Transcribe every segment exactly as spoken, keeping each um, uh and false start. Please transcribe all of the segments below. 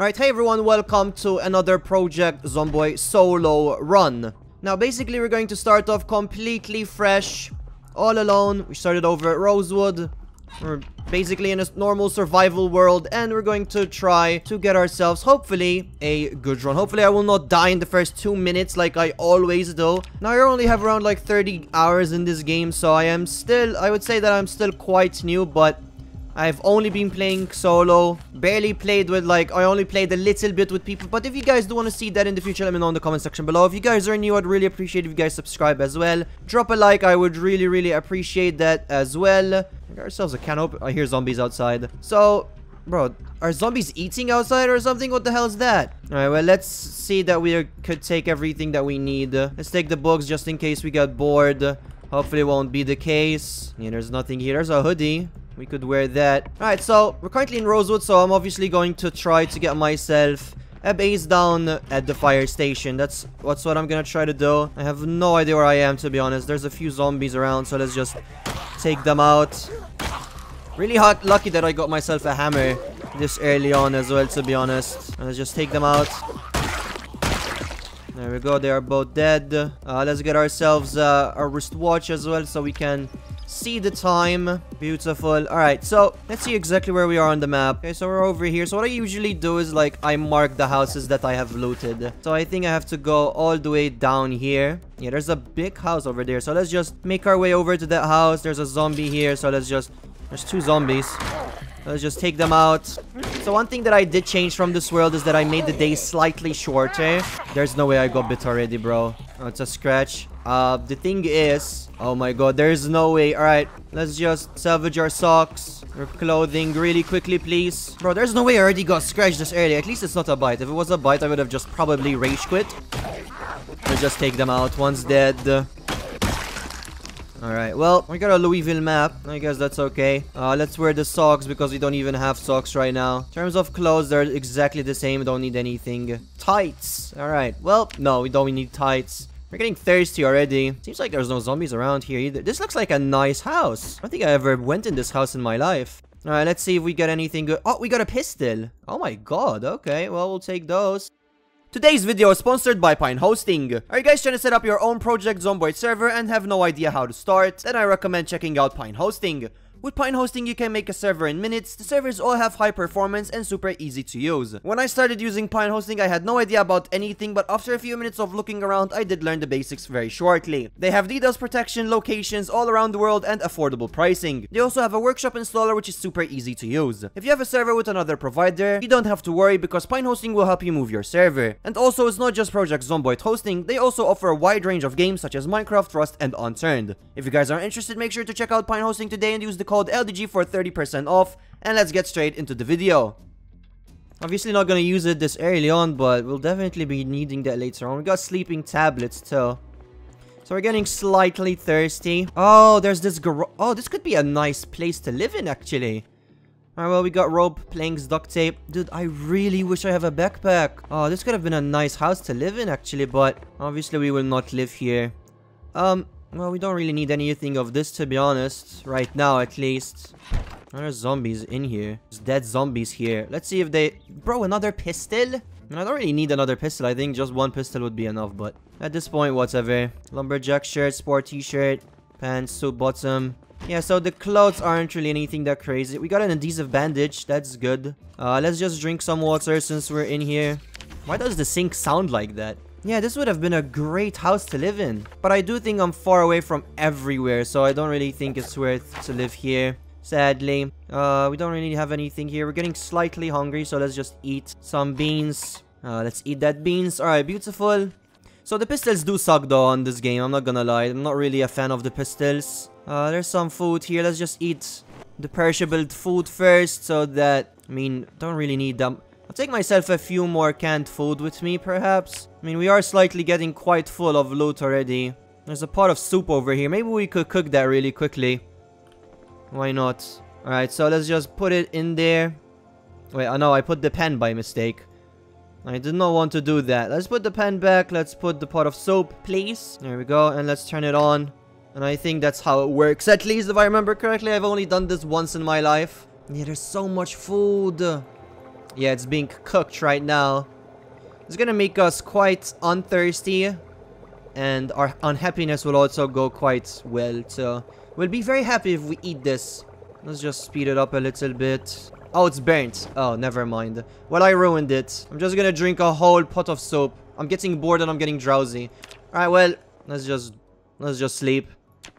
Alright, hey everyone, welcome to another Project Zomboid solo run. Now basically we're going to start off completely fresh, all alone. We started over at Rosewood. We're basically in a normal survival world, and we're going to try to get ourselves, hopefully, a good run. Hopefully I will not die in the first two minutes like I always do. Now I only have around like thirty hours in this game, so I am still, I would say that I'm still quite new, but I've only been playing solo, barely played with, like, I only played a little bit with people. But if you guys do want to see that in the future, let me know in the comment section below. If you guys are new, I'd really appreciate if you guys subscribe as well. Drop a like, I would really, really appreciate that as well. We got ourselves a can open. I hear zombies outside. So, bro, are zombies eating outside or something? What the hell is that? Alright, well, let's see that we could take everything that we need. Let's take the books just in case we got bored. Hopefully it won't be the case. Yeah, there's nothing here. There's a hoodie. We could wear that. Alright, so we're currently in Rosewood, so I'm obviously going to try to get myself a base down at the fire station. That's, that's what I'm gonna try to do. I have no idea where I am, to be honest. There's a few zombies around, so let's just take them out. Really hot, lucky that I got myself a hammer this early on as well, to be honest. Let's just take them out. There we go, they are both dead. Uh, let's get ourselves uh, a wristwatch as well, so we can see the time. Beautiful. Alright, so let's see exactly where we are on the map. Okay, so we're over here. So what I usually do is, like, I mark the houses that I have looted. So I think I have to go all the way down here. Yeah, there's a big house over there. So let's just make our way over to that house. There's a zombie here. So let's just... There's two zombies. Let's just take them out. So one thing that I did change from this world is that I made the day slightly shorter. There's no way I got bit already, bro. Oh, it's a scratch. Uh, the thing is... Oh my god, there's no way. Alright, let's just salvage our socks, our clothing really quickly, please. Bro, there's no way I already got scratched this early. At least it's not a bite. If it was a bite, I would have just probably rage quit. Let's just take them out. One's dead. Alright, well, we got a Louisville map. I guess that's okay. Uh, let's wear the socks because we don't even have socks right now. In terms of clothes, they're exactly the same. Don't need anything. Tights. Alright, well, no, we don't need tights. We're getting thirsty already. Seems like there's no zombies around here either. This looks like a nice house. I don't think I ever went in this house in my life. Alright, let's see if we get anything good. Oh, we got a pistol. Oh my god, okay. Well, we'll take those. Today's video is sponsored by Pine Hosting. Are you guys trying to set up your own Project Zomboid server and have no idea how to start? Then I recommend checking out Pine Hosting. With Pine Hosting, you can make a server in minutes. The servers all have high performance and super easy to use. When I started using Pine Hosting, I had no idea about anything, but after a few minutes of looking around, I did learn the basics very shortly. They have DDoS protection, locations all around the world, and affordable pricing. They also have a workshop installer, which is super easy to use. If you have a server with another provider, you don't have to worry because Pine Hosting will help you move your server. And also, it's not just Project Zomboid hosting. They also offer a wide range of games such as Minecraft, Rust, and Unturned. If you guys are interested, make sure to check out Pine Hosting today and use the code L D G for thirty percent off, and let's get straight into the video. Obviously not gonna use it this early on, but we'll definitely be needing that later on. We got sleeping tablets too. So we're getting slightly thirsty. Oh, there's this garage. Oh, this could be a nice place to live in, actually. Alright, well, we got rope, planks, duct tape. Dude, I really wish I have a backpack. Oh, this could have been a nice house to live in, actually, but obviously we will not live here. Um... Well, we don't really need anything of this, to be honest. Right now, at least. There's zombies in here. There's dead zombies here. Let's see if they... Bro, another pistol? I mean, I don't really need another pistol. I think just one pistol would be enough, but... At this point, whatever. Lumberjack shirt, sport t-shirt, pants, suit bottom. Yeah, so the clothes aren't really anything that crazy. We got an adhesive bandage. That's good. Uh, let's just drink some water since we're in here. Why does the sink sound like that? Yeah, this would have been a great house to live in. But I do think I'm far away from everywhere, so I don't really think it's worth to live here, sadly. Uh, we don't really have anything here. We're getting slightly hungry, so let's just eat some beans. Uh, let's eat that beans. Alright, beautiful. So the pistols do suck, though, on this game. I'm not gonna lie. I'm not really a fan of the pistols. Uh, there's some food here. Let's just eat the perishable food first, so that... I mean, don't really need them. I'll take myself a few more canned food with me, perhaps. I mean, we are slightly getting quite full of loot already. There's a pot of soup over here. Maybe we could cook that really quickly. Why not? Alright, so let's just put it in there. Wait, oh no, I put the pan by mistake. I did not want to do that. Let's put the pan back. Let's put the pot of soup, please. There we go, and let's turn it on. And I think that's how it works. At least, if I remember correctly, I've only done this once in my life. Yeah, there's so much food. Yeah, it's being cooked right now. It's gonna make us quite unthirsty, and our unhappiness will also go quite well, so we'll be very happy if we eat this. Let's just speed it up a little bit. Oh, it's burnt. Oh, never mind. Well, I ruined it. I'm just gonna drink a whole pot of soap. I'm getting bored and I'm getting drowsy. Alright, well, let's just let's just sleep.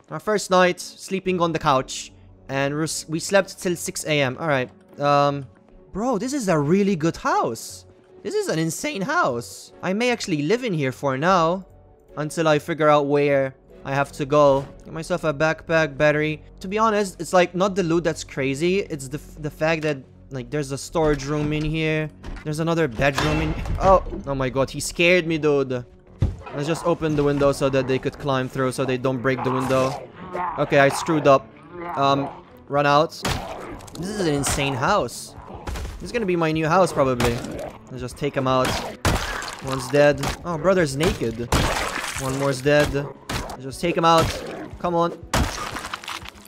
Our first night, sleeping on the couch. And we slept till six A M Alright. Um, bro, this is a really good house. This is an insane house. I may actually live in here for now. Until I figure out where I have to go. Get myself a backpack, battery. To be honest, it's like not the loot that's crazy. It's the, f the fact that like there's a storage room in here. There's another bedroom in- Oh! Oh my god, he scared me, dude. Let's just open the window so that they could climb through, so they don't break the window. Okay, I screwed up. Um, run out. This is an insane house. This is gonna be my new house, probably. Let's just take him out. One's dead. Oh, brother's naked. One more's dead. Let's just take him out. Come on.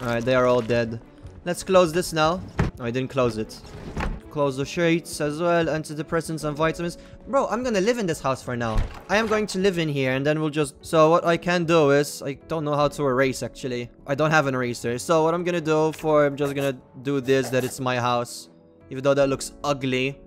Alright, they are all dead. Let's close this now. Oh, I didn't close it. Close the sheets as well, antidepressants and vitamins. Bro, I'm gonna live in this house for now. I am going to live in here, and then we'll just... So what I can do is... I don't know how to erase, actually. I don't have an eraser. So what I'm gonna do for... I'm just gonna do this, that it's my house. Even though that looks ugly.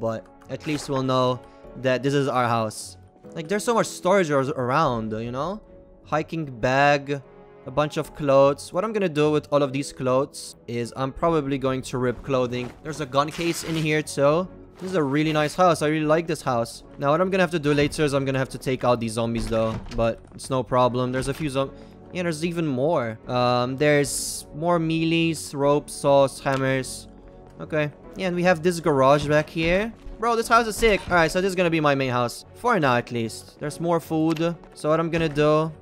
But at least we'll know that this is our house. Like, there's so much storage around, you know? Hiking bag... A bunch of clothes. What I'm gonna do with all of these clothes is I'm probably going to rip clothing. There's a gun case in here too. This is a really nice house. I really like this house. Now what I'm gonna have to do later is I'm gonna have to take out these zombies though. But it's no problem. There's a few zombies. Yeah, there's even more. Um, there's more melees, ropes, saws, hammers. Okay. Yeah, and we have this garage back here. Bro, this house is sick. Alright, so this is gonna be my main house. For now at least. There's more food. So what I'm gonna do...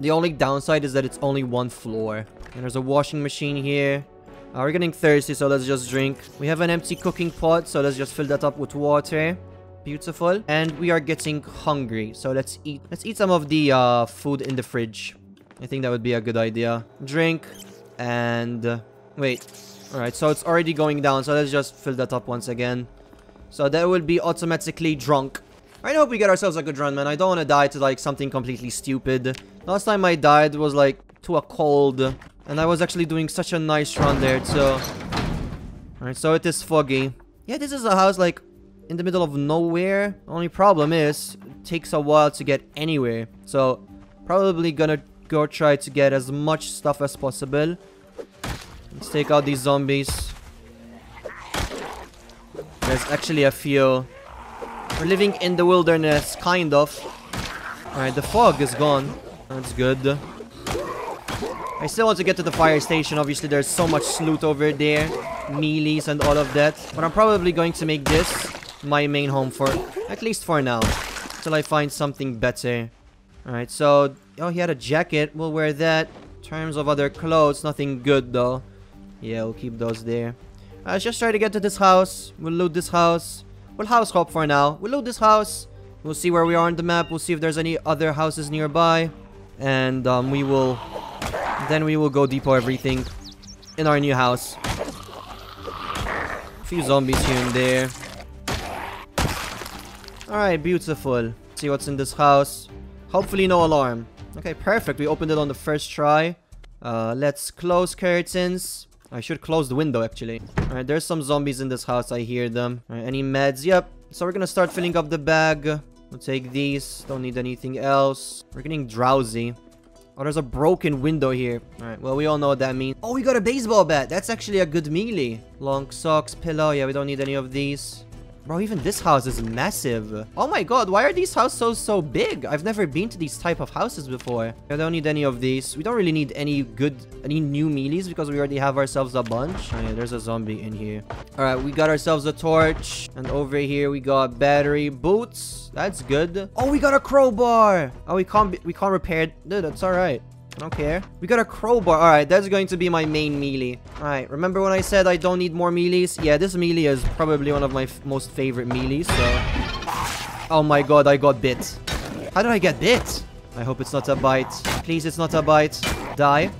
The only downside is that it's only one floor. And there's a washing machine here. Uh, we're getting thirsty, so let's just drink. We have an empty cooking pot, so let's just fill that up with water. Beautiful. And we are getting hungry, so let's eat. Let's eat some of the uh, food in the fridge. I think that would be a good idea. Drink. And... Uh, wait. Alright, so it's already going down, so let's just fill that up once again. So that will be automatically drunk. I hope we get ourselves a good run, man. I don't want to die to, like, something completely stupid. Last time I died was, like, to a cold. And I was actually doing such a nice run there, so... Alright, so it is foggy. Yeah, this is a house, like, in the middle of nowhere. Only problem is, it takes a while to get anywhere. So, probably gonna go try to get as much stuff as possible. Let's take out these zombies. There's actually a few... We're living in the wilderness, kind of. Alright, the fog is gone. That's good. I still want to get to the fire station. Obviously, there's so much loot over there. Melees and all of that. But I'm probably going to make this my main home for... At least for now. Until I find something better. Alright, so... Oh, he had a jacket. We'll wear that. In terms of other clothes, nothing good, though. Yeah, we'll keep those there. Right, let's just try to get to this house. We'll loot this house. We'll house hop for now. We'll loot this house. We'll see where we are on the map. We'll see if there's any other houses nearby. And um, we will... Then we will go depot everything in our new house. A few zombies here and there. Alright, beautiful. See what's in this house. Hopefully no alarm. Okay, perfect. We opened it on the first try. Uh, let's close curtains. I should close the window, actually. Alright, there's some zombies in this house. I hear them. Alright, any meds? Yep. So we're gonna start filling up the bag. We'll take these. Don't need anything else. We're getting drowsy. Oh, there's a broken window here. Alright, well, we all know what that means. Oh, we got a baseball bat. That's actually a good melee. Long socks, pillow. Yeah, we don't need any of these. Bro, even this house is massive. Oh my god, why are these houses so, so big? I've never been to these type of houses before. I don't need any of these. We don't really need any good, any new melees because we already have ourselves a bunch. Oh yeah, there's a zombie in here. Alright, we got ourselves a torch. And over here we got battery boots. That's good. Oh, we got a crowbar. Oh, we can't, be, we can't repair it. Dude, that's alright. I don't care. We got a crowbar. Alright, that's going to be my main melee. Alright, remember when I said I don't need more melees? Yeah, this melee is probably one of my f most favorite melees, so... Oh my god, I got bit. How did I get bit? I hope it's not a bite. Please, it's not a bite. Die.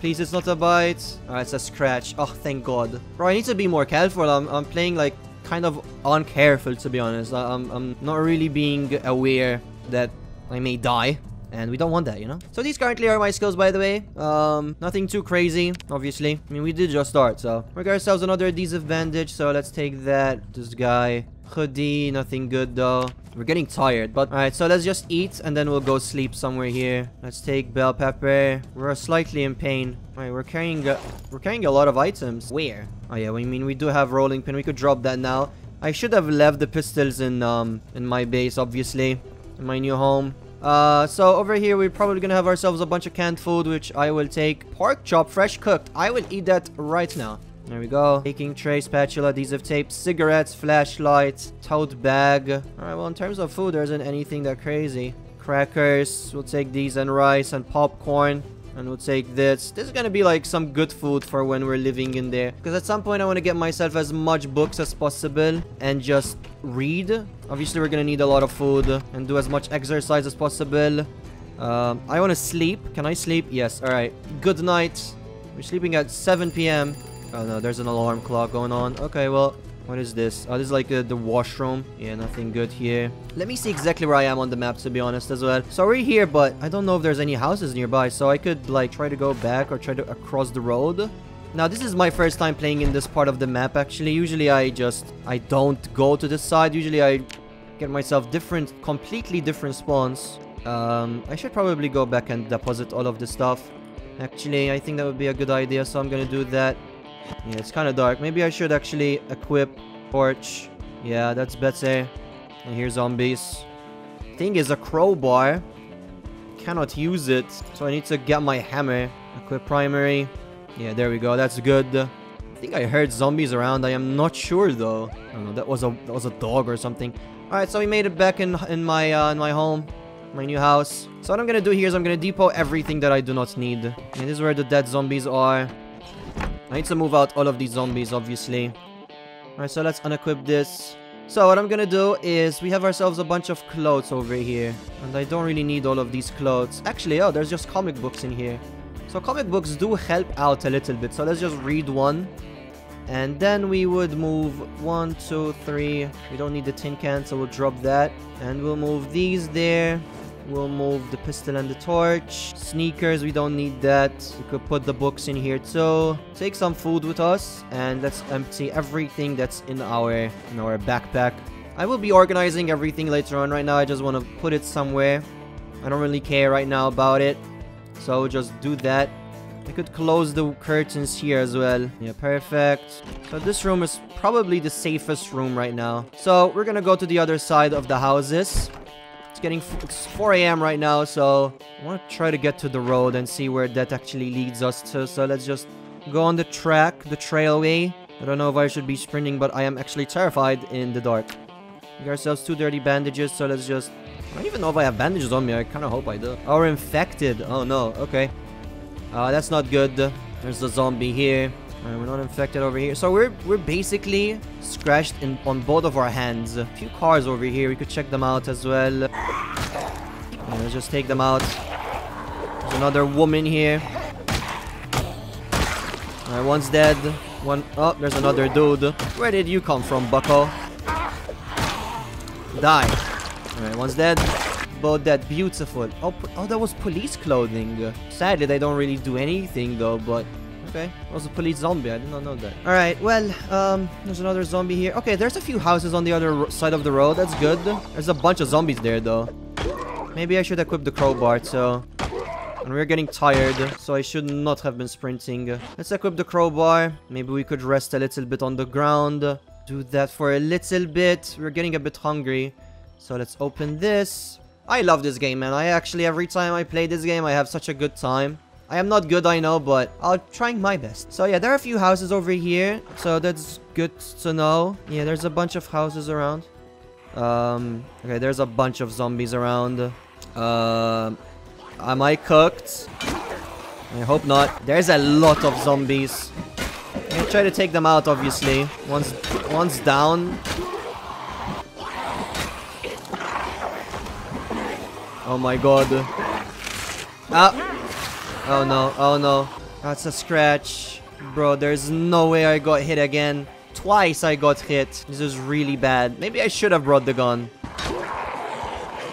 Please, it's not a bite. Alright, it's a scratch. Oh, thank God. Bro, I need to be more careful. I'm, I'm playing, like, kind of uncareful, to be honest. I, I'm, I'm not really being aware that I may die. And we don't want that, you know? So these currently are my skills, by the way. Um, nothing too crazy, obviously. I mean, we did just start, so. We got ourselves another adhesive bandage, so let's take that. This guy. Hoodie, nothing good, though. We're getting tired, but... Alright, so let's just eat, and then we'll go sleep somewhere here. Let's take bell pepper. We're slightly in pain. Alright, we're carrying... A, we're carrying a lot of items. Where? Oh, yeah, I mean, we do have rolling pin. We could drop that now. I should have left the pistols in, um, in my base, obviously. In my new home. Uh, so over here, we're probably gonna have ourselves a bunch of canned food, which I will take. Pork chop, fresh cooked. I will eat that right now. There we go. Baking tray, spatula, adhesive tape, cigarettes, flashlight, tote bag. Alright, well, in terms of food, there isn't anything that crazy. Crackers, we'll take these, and rice, and popcorn. And we'll take this. This is gonna be like some good food for when we're living in there. Because at some point I want to get myself as much books as possible. And just read. Obviously we're gonna need a lot of food. And do as much exercise as possible. Um, I want to sleep. Can I sleep? Yes. Alright. Good night. We're sleeping at seven p m Oh no, there's an alarm clock going on. Okay, well... What is this? Oh, this is like uh, the washroom. Yeah, nothing good here. Let me see exactly where I am on the map, to be honest, as well. So we're here, but I don't know if there's any houses nearby. So I could, like, try to go back or try to across the road. Now, this is my first time playing in this part of the map, actually. Usually, I just... I don't go to this side. Usually, I get myself different... Completely different spawns. Um, I should probably go back and deposit all of this stuff. Actually, I think that would be a good idea. So I'm gonna do that. Yeah, it's kind of dark. Maybe I should actually equip torch. Yeah, that's better. And here zombies. Thing is a crowbar. Cannot use it. So I need to get my hammer. Equip primary. Yeah, there we go. That's good. I think I heard zombies around. I am not sure though. I don't know. That was a that was a dog or something. All right, so we made it back in in my uh, in my home. My new house. So what I'm gonna do here is I'm gonna depot everything that I do not need. And this is where the dead zombies are. I need to move out all of these zombies, obviously. Alright, so let's unequip this. So, what I'm gonna do is we have ourselves a bunch of clothes over here. And I don't really need all of these clothes. Actually, oh, there's just comic books in here. So, comic books do help out a little bit. So, let's just read one. And then we would move one, two, three. We don't need the tin can, so we'll drop that. And we'll move these there. We'll move the pistol and the torch. Sneakers, we don't need that. We could put the books in here too. Take some food with us. And let's empty everything that's in our, in our backpack. I will be organizing everything later on. Right now, I just want to put it somewhere. I don't really care right now about it. So just do that. I could close the curtains here as well. Yeah, perfect. So this room is probably the safest room right now. So we're going to go to the other side of the houses. Getting f it's four a m right now, so I want to try to get to the road and see where that actually leads us to. So let's just go on the track, the trailway. I don't know if I should be sprinting, but I am actually terrified in the dark. We got ourselves two dirty bandages, so let's just... I don't even know if I have bandages on me. I kind of hope I do. Oh, we're infected. Oh, no. Okay. Uh, that's not good. There's the zombie here. All right, we're not infected over here. So we're we're basically scratched in on both of our hands. A few cars over here. We could check them out as well. Yeah, let's just take them out. There's another woman here. All right, one's dead. One up. Oh, there's another dude. Where did you come from, bucko? Die. All right, one's dead. Both dead. Beautiful. Oh, oh, that was police clothing. Sadly, they don't really do anything though, but... Okay, it was a police zombie. I did not know that. All right, well, um, there's another zombie here. Okay, there's a few houses on the other side of the road. That's good. There's a bunch of zombies there, though. Maybe I should equip the crowbar, so... And we're getting tired, so I should not have been sprinting. Let's equip the crowbar. Maybe we could rest a little bit on the ground. Do that for a little bit. We're getting a bit hungry. So let's open this. I love this game, man. I actually, every time I play this game, I have such a good time. I am not good, I know, but I'll try my best. So yeah, there are a few houses over here, so that's good to know. Yeah, there's a bunch of houses around. Um, okay, there's a bunch of zombies around. Um, uh, am I cooked? I hope not. There's a lot of zombies. I try to take them out, obviously. Once, once down. Oh my God. Ah. Oh no, oh no. That's a scratch. Bro, there's no way I got hit again. Twice I got hit. This is really bad. Maybe I should have brought the gun.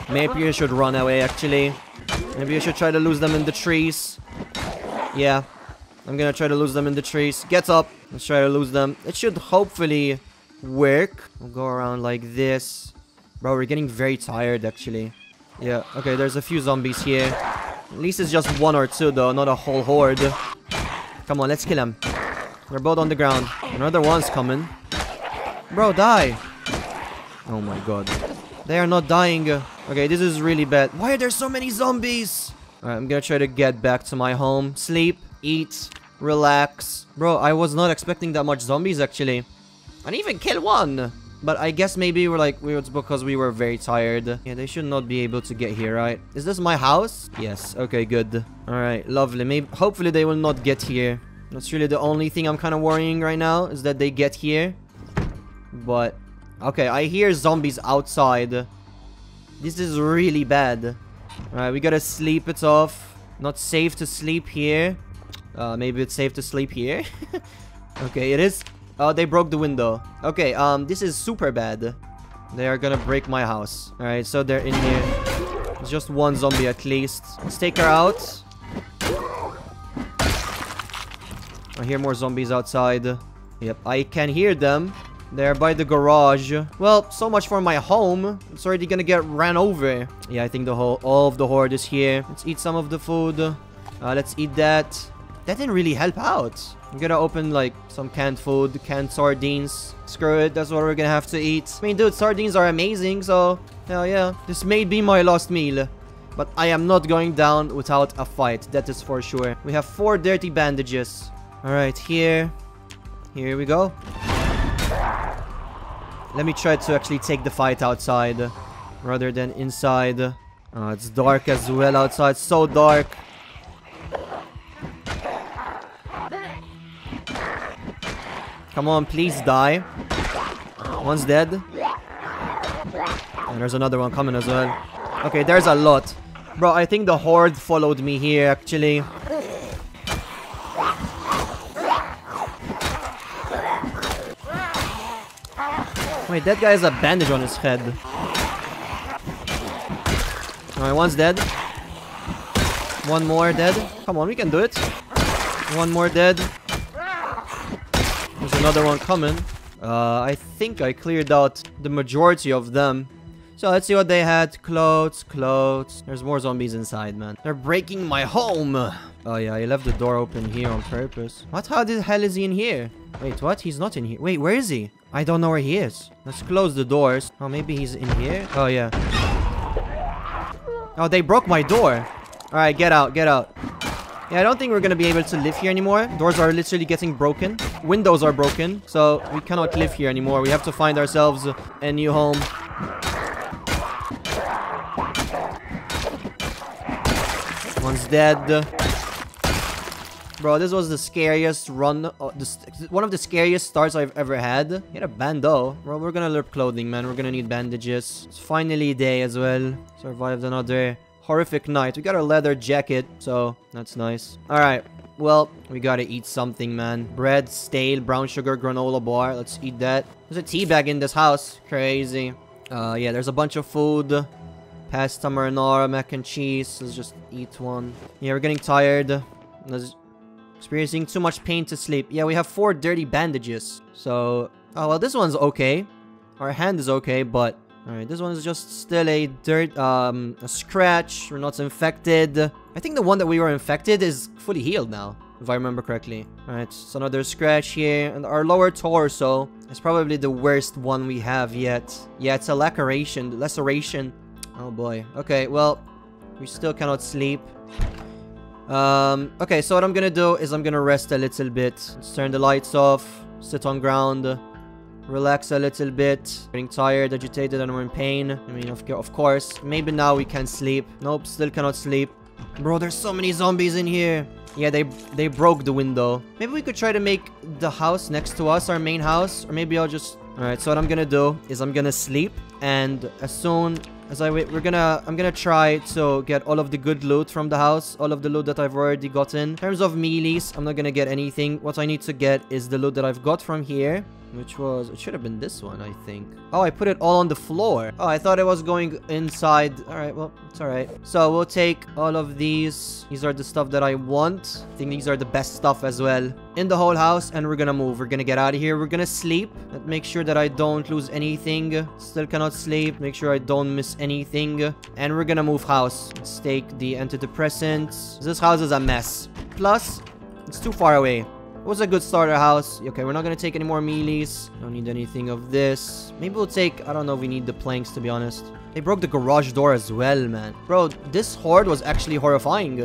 Maybe I should run away, actually. Maybe I should try to lose them in the trees. Yeah. I'm gonna try to lose them in the trees. Get up. Let's try to lose them. It should hopefully work. We'll go around like this. Bro, we're getting very tired, actually. Yeah. Okay, there's a few zombies here. At least it's just one or two, though. Not a whole horde. Come on, let's kill them. They're both on the ground. Another one's coming. Bro, die. Oh my god. They are not dying. Okay, this is really bad. Why are there so many zombies? Alright, I'm gonna try to get back to my home. Sleep, eat, relax. Bro, I was not expecting that much zombies, actually. I didn't even kill one. But I guess maybe we're like, it's because we were very tired. Yeah, they should not be able to get here, right? Is this my house? Yes. Okay, good. Alright, lovely. Maybe, hopefully they will not get here. That's really the only thing I'm kind of worrying right now, is that they get here. But, okay, I hear zombies outside. This is really bad. Alright, we gotta sleep it off. Not safe to sleep here. Uh, maybe it's safe to sleep here. Okay, it is. Oh, they broke the window. Okay, um, this is super bad. They are gonna break my house. Alright, so they're in here. It's just one zombie at least. Let's take her out. I hear more zombies outside. Yep, I can hear them. They're by the garage. Well, so much for my home. It's already gonna get ran over. Yeah, I think the whole all of the horde is here. Let's eat some of the food. Uh, let's eat that. That didn't really help out. I'm gonna open like some canned food, canned sardines. Screw it, that's what we're gonna have to eat. I mean, dude, sardines are amazing, so hell yeah. This may be my last meal. But I am not going down without a fight, that is for sure. We have four dirty bandages. Alright, here. Here we go. Let me try to actually take the fight outside, rather than inside. Oh, it's dark as well outside, so dark. Come on, please die. One's dead. And there's another one coming as well. Okay, there's a lot. Bro, I think the horde followed me here, actually. Wait, that guy has a bandage on his head. Alright, one's dead. One more dead. Come on, we can do it. One more dead. There's another one coming. Uh, I think I cleared out the majority of them. So let's see what they had. Clothes, clothes. There's more zombies inside, man. They're breaking my home. Oh yeah, he left the door open here on purpose. What? How the hell is he in here? Wait, what? He's not in here. Wait, where is he? I don't know where he is. Let's close the doors. Oh, maybe he's in here? Oh, yeah. Oh, they broke my door. Alright, get out, get out. Yeah, I don't think we're gonna be able to live here anymore. Doors are literally getting broken. Windows are broken. So, we cannot live here anymore. We have to find ourselves a new home. One's dead. Bro, this was the scariest run, uh, this, one of the scariest starts I've ever had. He had a bando. Bro, we're gonna lurp clothing, man. We're gonna need bandages. It's finally day as well. Survived another horrific night. We got a leather jacket, so that's nice. Alright, well, we gotta eat something, man. Bread, stale, brown sugar, granola bar. Let's eat that. There's a tea bag in this house. Crazy. Uh, yeah, there's a bunch of food. Pasta marinara, mac and cheese. Let's just eat one. Yeah, we're getting tired. Let's... Experiencing too much pain to sleep. Yeah, we have four dirty bandages. So, oh, well, this one's okay. Our hand is okay, but... Alright, this one is just still a dirt, um, a scratch. We're not infected. I think the one that we were infected is fully healed now, if I remember correctly. Alright, so another scratch here. And our lower torso is probably the worst one we have yet. Yeah, it's a laceration. Laceration. Oh, boy. Okay, well, we still cannot sleep. Um, okay, so what I'm gonna do is I'm gonna rest a little bit. Let's turn the lights off, sit on ground, relax a little bit. Getting tired, agitated, and we're in pain. I mean, of, of course. Maybe now we can sleep. Nope, still cannot sleep. Bro, there's so many zombies in here. Yeah, they they broke the window. Maybe we could try to make the house next to us our main house, or maybe I'll just... Alright, so what I'm gonna do is I'm gonna sleep, and as soon As I wait, we're gonna, I'm gonna try to get all of the good loot from the house. All of the loot that I've already gotten. In terms of melees, I'm not gonna get anything. What I need to get is the loot that I've got from here. Which was, it should have been this one, I think. Oh, I put it all on the floor. Oh, I thought it was going inside. All right, well, it's all right. So we'll take all of these. These are the stuff that I want. I think these are the best stuff as well. In the whole house, and we're gonna move. We're gonna get out of here. We're gonna sleep. Let's make sure that I don't lose anything. Still cannot sleep. Make sure I don't miss anything. And we're gonna move house. Let's take the antidepressants. This house is a mess. Plus, it's too far away. It was a good starter house. Okay, we're not gonna take any more melees. Don't need anything of this. Maybe we'll take... I don't know if we need the planks, to be honest. They broke the garage door as well, man. Bro, this horde was actually horrifying.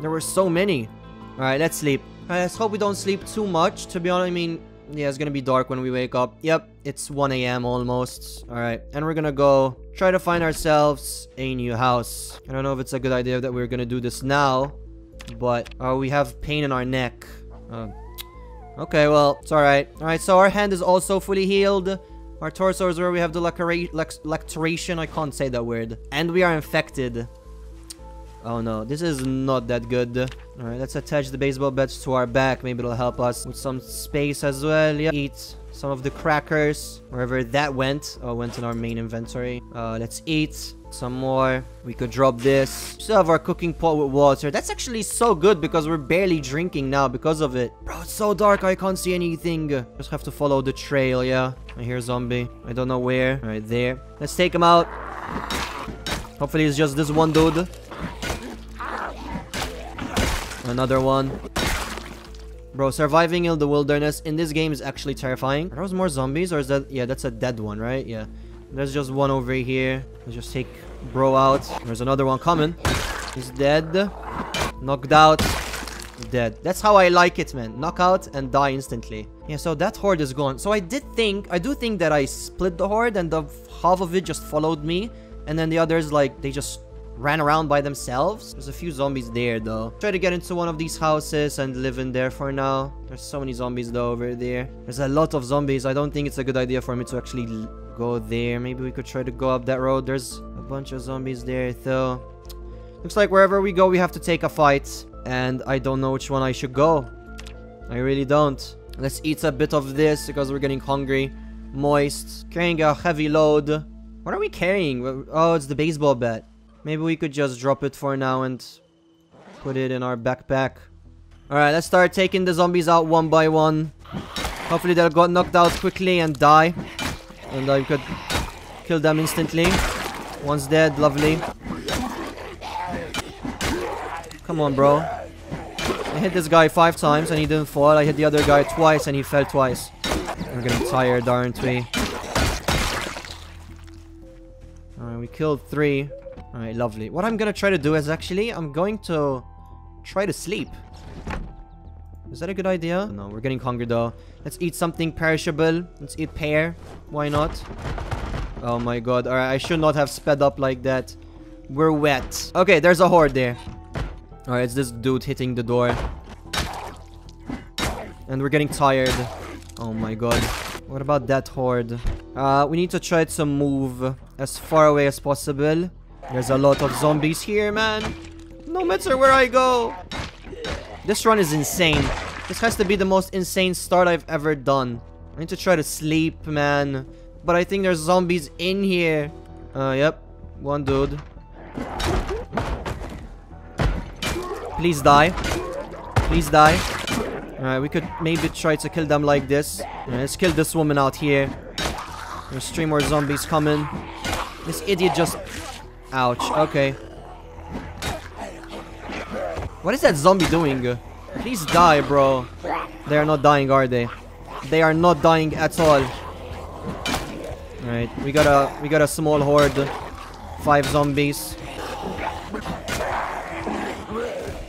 There were so many. Alright, let's sleep. Alright, let's hope we don't sleep too much, to be honest. I mean... yeah, it's gonna be dark when we wake up. Yep, it's one A M almost. Alright, and we're gonna go try to find ourselves a new house. I don't know if it's a good idea that we're gonna do this now. But... oh, uh, we have pain in our neck. Uh... Okay, well, it's alright. Alright, so our hand is also fully healed. Our torso is where we have the lacteration. I can't say that word. And we are infected. Oh no, this is not that good. Alright, let's attach the baseball bats to our back. Maybe it'll help us with some space as well. Yeah. Eat some of the crackers. Wherever that went. Oh, it went in our main inventory. Uh, let's eat some more. We could drop this. Still have our cooking pot with water. That's actually so good because we're barely drinking now because of it. Bro, it's so dark. I can't see anything. Just have to follow the trail, yeah. I hear a zombie. I don't know where. Right there. Let's take him out. Hopefully it's just this one dude. Another one. Bro, surviving in the wilderness in this game is actually terrifying. Are those more zombies or is that... yeah, that's a dead one, right? Yeah. There's just one over here. Let's just take bro out. There's another one coming. He's dead. Knocked out. Dead. That's how I like it, man. Knock out and die instantly. Yeah, so that horde is gone. So I did think... I do think that I split the horde and the half of it just followed me. And then the others, like, they just ran around by themselves. There's a few zombies there, though. Try to get into one of these houses and live in there for now. There's so many zombies, though, over there. There's a lot of zombies. I don't think it's a good idea for me to actually... go there. Maybe we could try to go up that road. There's a bunch of zombies there, though. Looks like wherever we go, we have to take a fight. And I don't know which one I should go. I really don't. Let's eat a bit of this because we're getting hungry. Moist. Carrying a heavy load. What are we carrying? Oh, it's the baseball bat. Maybe we could just drop it for now and put it in our backpack. Alright, let's start taking the zombies out one by one. Hopefully they'll get knocked out quickly and die. And I could kill them instantly. One's dead, lovely. Come on, bro. I hit this guy five times and he didn't fall. I hit the other guy twice and he fell twice. We're getting tired, aren't we? Alright, we killed three. Alright, lovely. What I'm gonna try to do is actually, I'm going to try to sleep. Is that a good idea? No, we're getting hungry though. Let's eat something perishable. Let's eat pear. Why not? Oh my god. Alright, I should not have sped up like that. We're wet. Okay, there's a horde there. Alright, it's this dude hitting the door. And we're getting tired. Oh my god. What about that horde? Uh, we need to try to move as far away as possible. There's a lot of zombies here, man. No matter where I go. This run is insane. This has to be the most insane start I've ever done. I need to try to sleep, man. But I think there's zombies in here. Uh, yep. One dude. Please die. Please die. Alright, we could maybe try to kill them like this. Right, let's kill this woman out here. There's three more zombies coming. This idiot just... ouch. Okay. What is that zombie doing? Please die, bro. They are not dying, are they? They are not dying at all. Alright, we got a we got a small horde. Five zombies.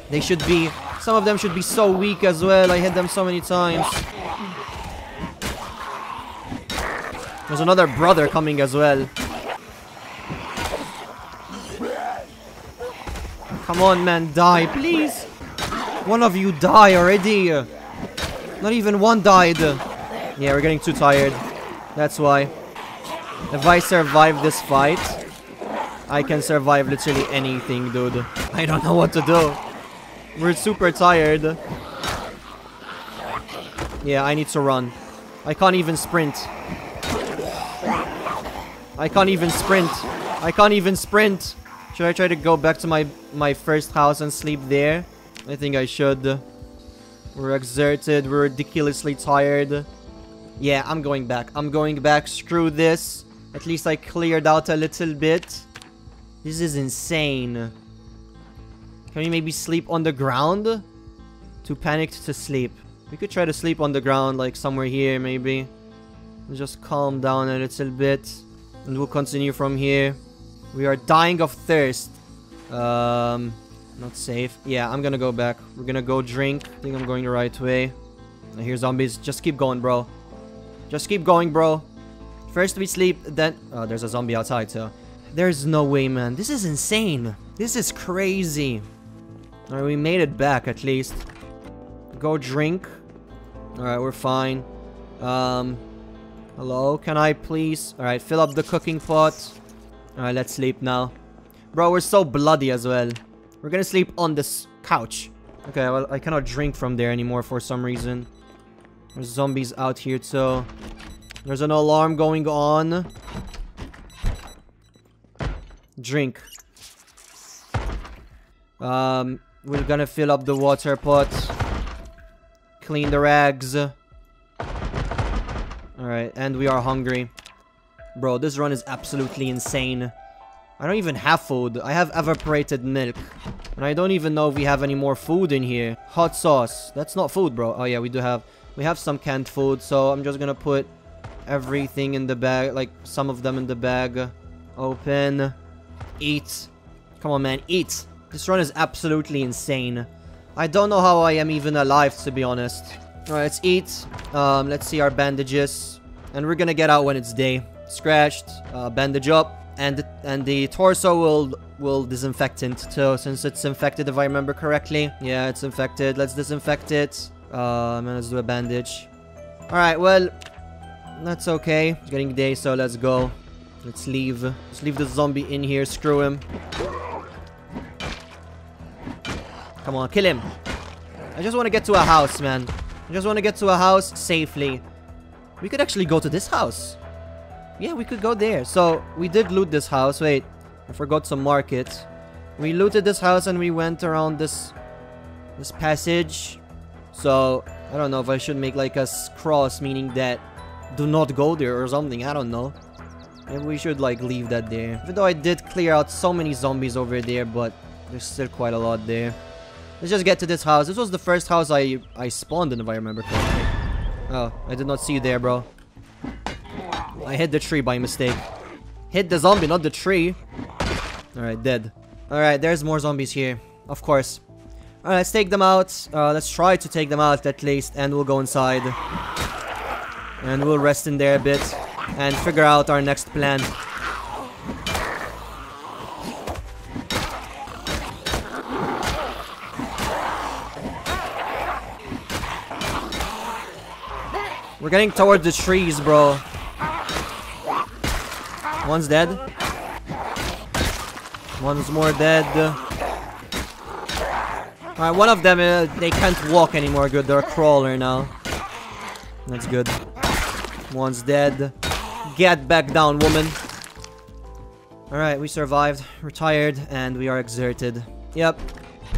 They should be... some of them should be so weak as well. I hit them so many times. There's another brother coming as well. Come on, man, die, please. One of you die already. Not even one died. Yeah, we're getting too tired. That's why. If I survive this fight, I can survive literally anything, dude. I don't know what to do. We're super tired. Yeah, I need to run. I can't even sprint. I can't even sprint. I can't even sprint. Should I try to go back to my, my first house and sleep there? I think I should. We're exerted. We're ridiculously tired. Yeah, I'm going back. I'm going back. Screw this. At least I cleared out a little bit. This is insane. Can we maybe sleep on the ground? Too panicked to sleep. We could try to sleep on the ground, like somewhere here, maybe. Just calm down a little bit. And we'll continue from here. We are dying of thirst. Um, not safe. Yeah, I'm gonna go back. We're gonna go drink. I think I'm going the right way. I hear zombies. Just keep going, bro. Just keep going, bro. First we sleep, then... Oh, there's a zombie outside, so... There's no way, man. This is insane. This is crazy. Alright, we made it back, at least. Go drink. Alright, we're fine. Um... Hello, can I please? Alright, fill up the cooking pot. Alright, let's sleep now. Bro, we're so bloody as well. We're gonna sleep on this couch. Okay, well, I cannot drink from there anymore for some reason. There's zombies out here, too. There's an alarm going on. Drink. Um, we're gonna fill up the water pot. Clean the rags. Alright, and we are hungry. Bro, this run is absolutely insane. I don't even have food. I have evaporated milk. And I don't even know if we have any more food in here. Hot sauce. That's not food, bro. Oh, yeah, we do have... We have some canned food, so I'm just gonna put everything in the bag. Like, some of them in the bag. Open. Eat. Come on, man. Eat. This run is absolutely insane. I don't know how I am even alive, to be honest. Alright, let's eat. Um, let's see our bandages. And we're gonna get out when it's day. Scratched. Uh, bandage up. And the, and the torso will will disinfectant, too, since it's infected, if I remember correctly. Yeah, it's infected. Let's disinfect it. Uh, man, let's do a bandage. Alright, well... That's okay. It's getting day, so let's go. Let's leave. Let's leave the zombie in here. Screw him. Come on, kill him. I just want to get to a house, man. I just want to get to a house safely. We could actually go to this house. Yeah, we could go there. So, we did loot this house. Wait, I forgot to mark it. We looted this house and we went around this... This passage. So, I don't know if I should make like a cross, meaning that... Do not go there or something, I don't know. Maybe we should like leave that there. Even though I did clear out so many zombies over there, but there's still quite a lot there. Let's just get to this house. This was the first house I, I spawned in, if I remember correctly. Oh, I did not see you there, bro. I hit the tree by mistake. Hit the zombie, not the tree. Alright, dead. Alright, there's more zombies here. Of course. Alright, let's take them out. Uh, let's try to take them out at least, and we'll go inside. And we'll rest in there a bit and figure out our next plan. We're getting towards the trees, bro. One's dead. One's more dead. Alright, one of them, uh, they can't walk anymore. Good, they're a crawler now. That's good. One's dead. Get back down, woman. Alright, we survived. We're tired, and we are exerted. Yep.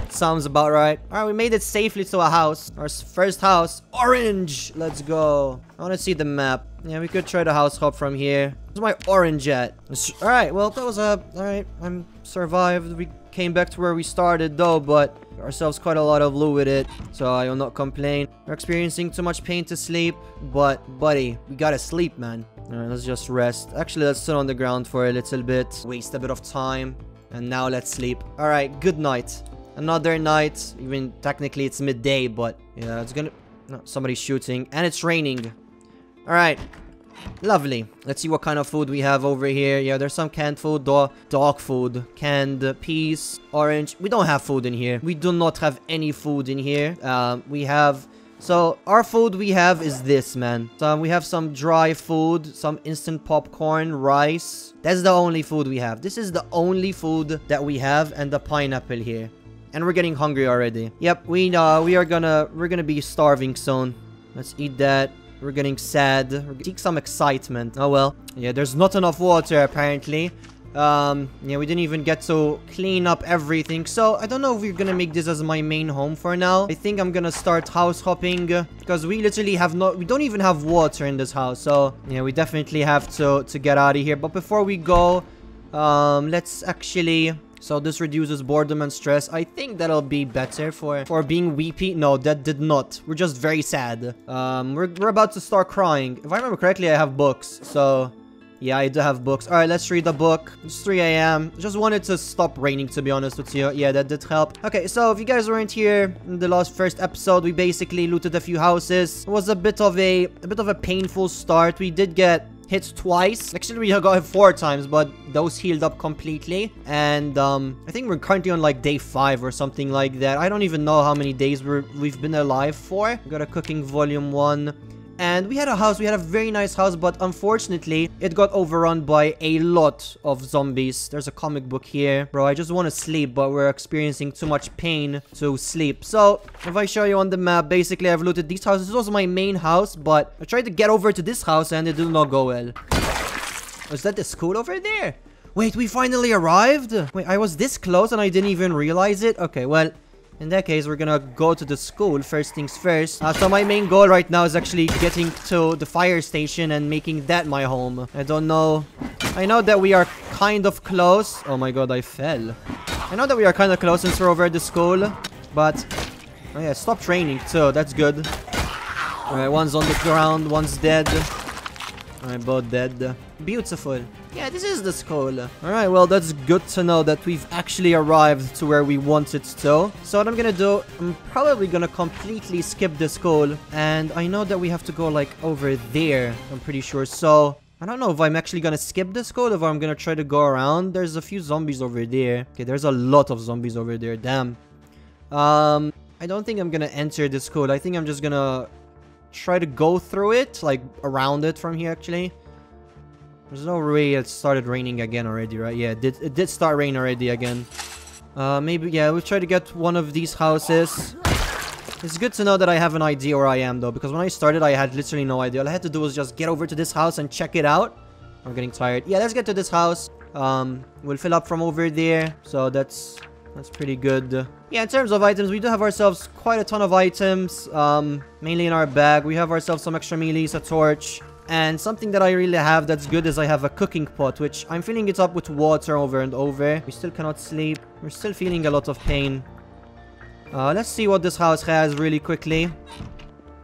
Sounds about right. Alright, we made it safely to a house. Our first house. Orange! Let's go. I want to see the map. Yeah, we could try to house hop from here. Where's my orange at? Alright, well, that was a... Alright, I'm survived. We came back to where we started, though, but... Ourselves quite a lot of loot with it, so I will not complain. We're experiencing too much pain to sleep, but, buddy, we gotta sleep, man. Alright, let's just rest. Actually, let's sit on the ground for a little bit. Waste a bit of time. And now let's sleep. Alright, good night. Another night. Even technically it's midday, but yeah, it's gonna... No, somebody's shooting. And it's raining. Alright. Lovely. Let's see what kind of food we have over here. Yeah, there's some canned food. Do dog food. Canned peas. Orange. We don't have food in here. We do not have any food in here. Um, we have So our food we have is this, man. So we have some dry food, some instant popcorn, rice. That's the only food we have. This is the only food that we have, and the pineapple here. And we're getting hungry already. Yep, we uh, we are gonna we're gonna be starving soon. Let's eat that. We're getting sad. We're seek some excitement. Oh well. Yeah, there's not enough water apparently. Um, yeah, we didn't even get to clean up everything. So, I don't know if we're gonna make this as my main home for now. I think I'm gonna start house hopping, uh, because we literally have no- we don't even have water in this house. So, yeah, we definitely have to, to get out of here. But before we go, um, let's actually- so this reduces boredom and stress. I think that'll be better for- for being weepy. No, that did not. We're just very sad. Um, we're, we're about to start crying. If I remember correctly, I have books, so- yeah, I do have books. Alright, let's read the book. It's three A M Just wanted to stop raining, to be honest with you. Yeah, that did help. Okay, so if you guys weren't here in the last first episode, we basically looted a few houses. It was a bit of a, a bit of a painful start. We did get hit twice. Actually, we got hit four times, but those healed up completely. And um, I think we're currently on like day five or something like that. I don't even know how many days we're, we've been alive for. We got a cooking volume one. And we had a house, we had a very nice house, but unfortunately, it got overrun by a lot of zombies. There's a comic book here. Bro, I just want to sleep, but we're experiencing too much pain to sleep. So, if I show you on the map, basically I've looted these houses. This was my main house, but I tried to get over to this house and it did not go well. Was that the school over there? Wait, we finally arrived? Wait, I was this close and I didn't even realize it? Okay, well... in that case, we're gonna go to the school, first things first. Uh, so my main goal right now is actually getting to the fire station and making that my home. I don't know. I know that we are kind of close. Oh my god, I fell. I know that we are kind of close since we're over at the school. But, oh yeah, stop training too. That's good. Alright, one's on the ground, one's dead. Alright, both dead. Beautiful. Yeah, this is the school. Alright, well, that's good to know that we've actually arrived to where we wanted to. So what I'm gonna do, I'm probably gonna completely skip the school. And I know that we have to go, like, over there, I'm pretty sure. So, I don't know if I'm actually gonna skip the school, if I'm gonna try to go around. There's a few zombies over there. Okay, there's a lot of zombies over there, damn. Um, I don't think I'm gonna enter the school. I think I'm just gonna... try to go through it, like around it from here. Actually, there's no way it started raining again already, right? Yeah, it did, it did start raining already again. Uh, maybe, yeah, we'll try to get one of these houses. It's good to know that I have an idea where I am though, because when I started I had literally no idea. All I had to do was just get over to this house and check it out. I'm getting tired. Yeah, let's get to this house. Um, we'll fill up from over there, so that's that's pretty good. Yeah, in terms of items, we do have ourselves quite a ton of items, um, mainly in our bag. We have ourselves some extra mealies, a torch, and something that I really have that's good is I have a cooking pot, which I'm filling it up with water over and over. We still cannot sleep. We're still feeling a lot of pain. Uh, let's see what this house has really quickly.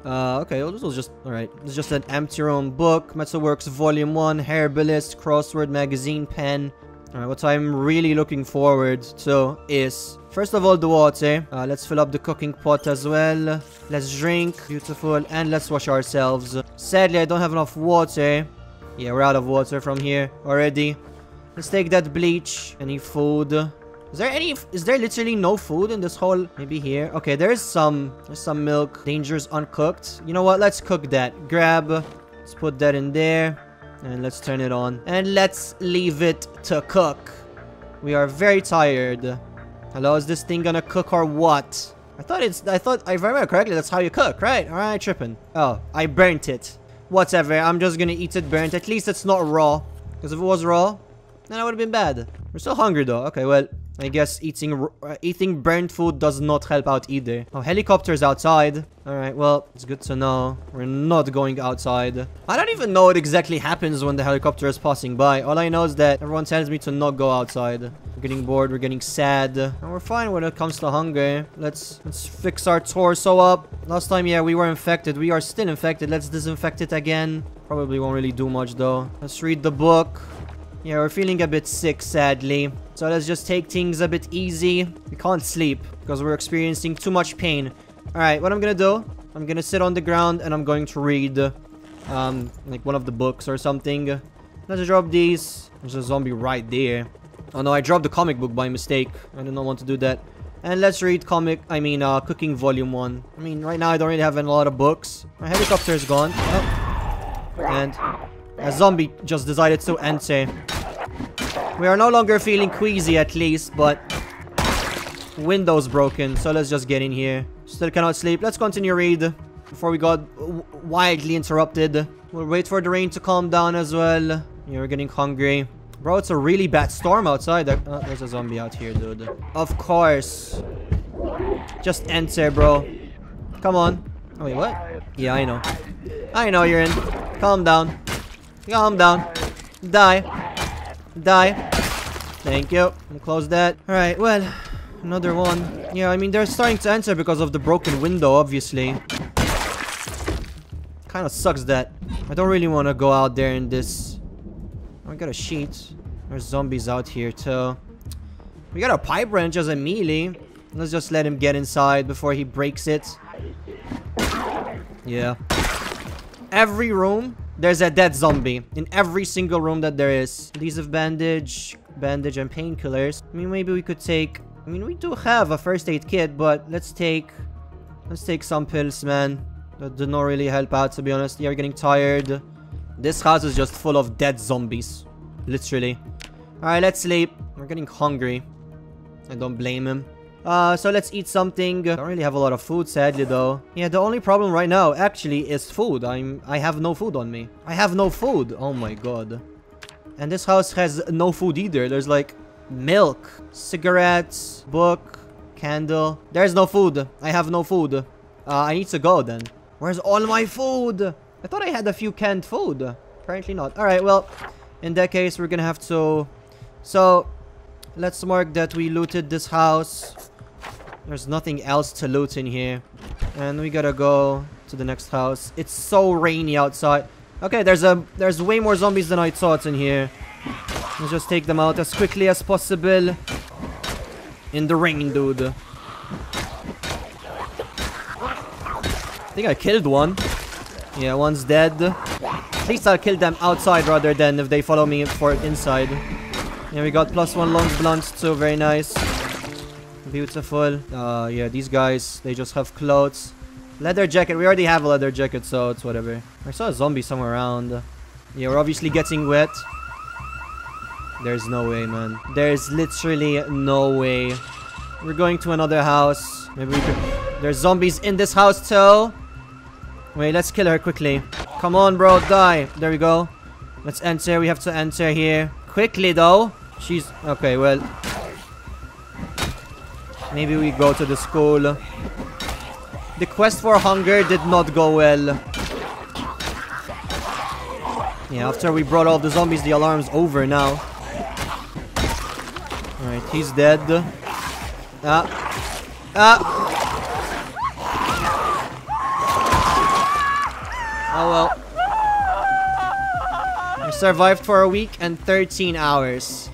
Uh, okay, well, this was just, alright, it's just an empty room book, Metalworks Volume one, Herbalist, Crossword Magazine, Pen. Alright, what I'm really looking forward to is, first of all, the water. Uh, let's fill up the cooking pot as well. Let's drink. Beautiful. And let's wash ourselves. Sadly, I don't have enough water. Yeah, we're out of water from here already. Let's take that bleach. Any food? Is there any... is there literally no food in this whole... maybe here? Okay, there's some... there's some milk. Dangerous uncooked. You know what? Let's cook that. Grab. Let's put that in there. And let's turn it on. And let's leave it to cook. We are very tired. Hello, is this thing gonna cook or what? I thought it's... I thought... if I remember correctly, that's how you cook, right? Alright, tripping. Oh, I burnt it. Whatever, I'm just gonna eat it burnt. At least it's not raw. Because if it was raw, then I would've been bad. We're still hungry though. Okay, well, I guess eating uh, eating burnt food does not help out either. Oh, helicopters outside. Alright, well, it's good to know. We're not going outside. I don't even know what exactly happens when the helicopter is passing by. All I know is that everyone tells me to not go outside. We're getting bored, we're getting sad. And we're fine when it comes to hunger. Let's, let's fix our torso up. Last time, yeah, we were infected. We are still infected. Let's disinfect it again. Probably won't really do much though. Let's read the book. Yeah, we're feeling a bit sick, sadly. So let's just take things a bit easy. We can't sleep because we're experiencing too much pain. Alright, what I'm gonna do, I'm gonna sit on the ground and I'm going to read, um, like one of the books or something. Let's drop these. There's a zombie right there. Oh no, I dropped the comic book by mistake. I did not want to do that. And let's read comic, I mean, uh, cooking volume one. I mean, right now I don't really have a lot of books. My helicopter is gone. Oh. And a zombie just decided to enter. We are no longer feeling queasy at least, but window's broken. So let's just get in here. Still cannot sleep. Let's continue read before we got wildly interrupted. We'll wait for the rain to calm down as well. Yeah, we're getting hungry. Bro, it's a really bad storm outside. There, oh, there's a zombie out here, dude. Of course. Just enter, bro. Come on. Oh, wait, what? Yeah, I know. I know you're in. Calm down. Calm down. Die. Die. Thank you. We'll close that. All right, well, another one. Yeah, I mean, they're starting to enter because of the broken window, obviously. Kind of sucks that. I don't really want to go out there in this... I got a sheet. There's zombies out here too. We got a pipe wrench as a melee. Let's just let him get inside before he breaks it. Yeah. Every room, there's a dead zombie. In every single room that there is. Adhesive bandage, bandage and painkillers. I mean, maybe we could take... I mean, we do have a first aid kit, but let's take... Let's take some pills, man. That did not really help out, to be honest. Yeah, we're getting tired. This house is just full of dead zombies. Literally. Alright, let's sleep. We're getting hungry. I don't blame him. Uh, so let's eat something. I don't really have a lot of food, sadly, though. Yeah, the only problem right now, actually, is food. I'm- I have no food on me. I have no food! Oh my god. And this house has no food either. There's, like, milk, cigarettes, book, candle. There's no food. I have no food. Uh, I need to go, then. Where's all my food? I thought I had a few canned food. Apparently not. Alright, well, in that case, we're gonna have to... So, let's mark that we looted this house. There's nothing else to loot in here. And we gotta go to the next house. It's so rainy outside. Okay, there's a there's way more zombies than I thought in here. Let's just take them out as quickly as possible. In the rain, dude. I think I killed one. Yeah, one's dead. At least I'll kill them outside rather than if they follow me for inside. Yeah, we got plus one long blunts too. Very nice. Beautiful. Uh, yeah, these guys, they just have clothes. Leather jacket. We already have a leather jacket, so it's whatever. I saw a zombie somewhere around. Yeah, we're obviously getting wet. There's no way, man. There's literally no way. We're going to another house. Maybe we could... There's zombies in this house too. Wait, let's kill her quickly. Come on, bro, die. There we go. Let's enter. We have to enter here. Quickly, though. She's... Okay, well. Maybe we go to the school. The quest for hunger did not go well. Yeah, after we brought all the zombies, the alarm's over now. Alright, he's dead. Ah. Ah. Oh well. I survived for a week and thirteen hours.